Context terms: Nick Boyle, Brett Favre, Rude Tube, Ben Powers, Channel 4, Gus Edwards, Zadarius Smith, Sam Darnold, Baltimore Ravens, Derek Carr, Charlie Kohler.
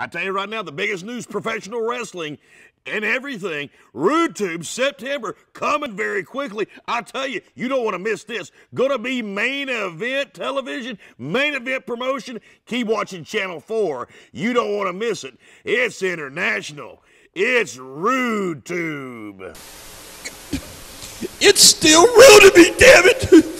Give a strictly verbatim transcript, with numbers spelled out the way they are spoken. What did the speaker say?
I tell you right now, the biggest news, professional wrestling and everything. Rude Tube, September, coming very quickly. I tell you, you don't want to miss this. Going to be main event television, main event promotion. Keep watching Channel four. You don't want to miss it. It's international. It's Rude Tube. It's still real to me, damn it.